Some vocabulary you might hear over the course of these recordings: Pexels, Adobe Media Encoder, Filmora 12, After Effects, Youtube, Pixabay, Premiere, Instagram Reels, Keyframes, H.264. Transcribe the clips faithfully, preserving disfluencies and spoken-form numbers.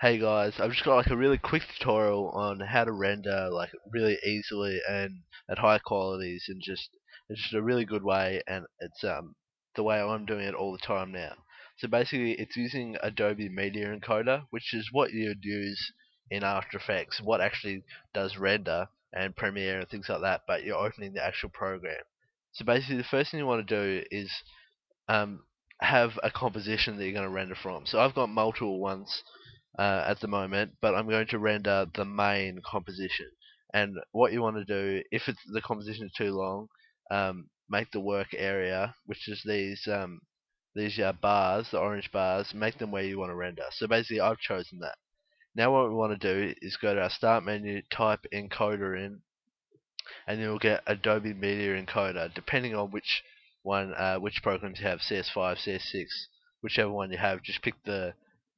Hey guys, I've just got like a really quick tutorial on how to render like really easily and at high qualities, and just it's just a really good way, and it's um the way I'm doing it all the time now. So basically it's using Adobe Media Encoder, which is what you'd use in After Effects, what actually does render and Premiere and things like that, but you're opening the actual program. So basically the first thing you want to do is um have a composition that you're going to render from. So I've got multiple ones Uh, at the moment, but I'm going to render the main composition. And what you want to do, if it's the composition is too long, um, make the work area, which is these um, these uh, bars, the orange bars, make them where you want to render. So basically I've chosen that. Now what we want to do is go to our start menu, type encoder in, and you'll get Adobe Media Encoder, depending on which one, uh, which programs you have, C S five, C S six, whichever one you have, just pick the,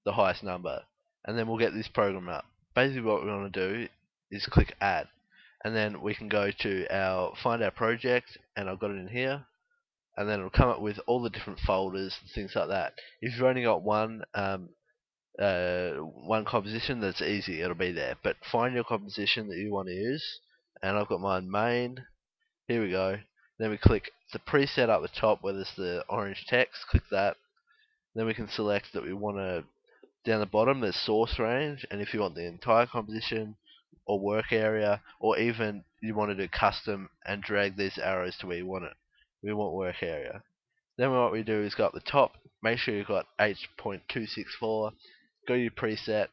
the highest number. And then we'll get this program up. Basically what we want to do is click add, and then we can go to our find our project, and I've got it in here, and then it'll come up with all the different folders and things like that. If you've only got one um, uh, one composition, that's easy, it'll be there, but find your composition that you want to use, and I've got mine main, here we go. Then we click the preset up the top where there's the orange text, click that, then we can select that we want to. Down the bottom there's source range, and if you want the entire composition or work area, or even you want to do custom and drag these arrows to where you want it. We want work area. Then what we do is go up the top, make sure you've got H two sixty-four, go to your preset.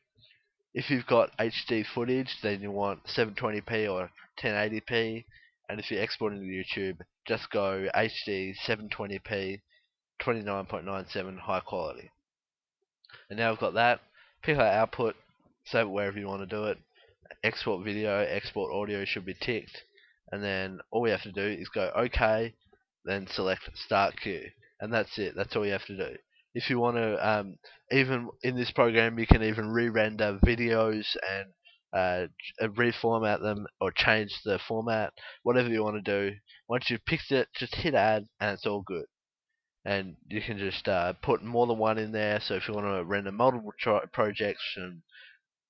If you've got H D footage, then you want seven twenty p or ten eighty p, and if you're exporting to YouTube, just go H D seven twenty p twenty-nine point nine seven high quality. And now we've got that. Pick our output, save it wherever you want to do it. Export video, export audio should be ticked. And then all we have to do is go OK, then select Start Queue. And that's it, that's all you have to do. If you want to, um, even in this program, you can even re-render videos and uh, reformat them or change the format, whatever you want to do. Once you've picked it, just hit Add, and it's all good. And you can just uh, put more than one in there, so if you want to render multiple projects and,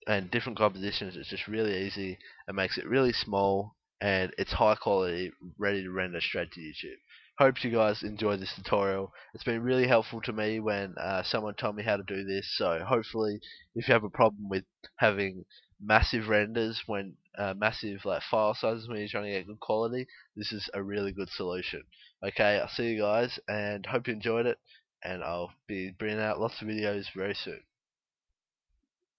and different compositions, it's just really easy. It makes it really small, and it's high quality, ready to render straight to YouTube. Hope you guys enjoyed this tutorial. It's been really helpful to me when uh, someone told me how to do this, so hopefully if you have a problem with having massive renders, when uh, massive like file sizes when you're trying to get good quality, this is a really good solution. Okay, I'll see you guys, and hope you enjoyed it, and I'll be bringing out lots of videos very soon.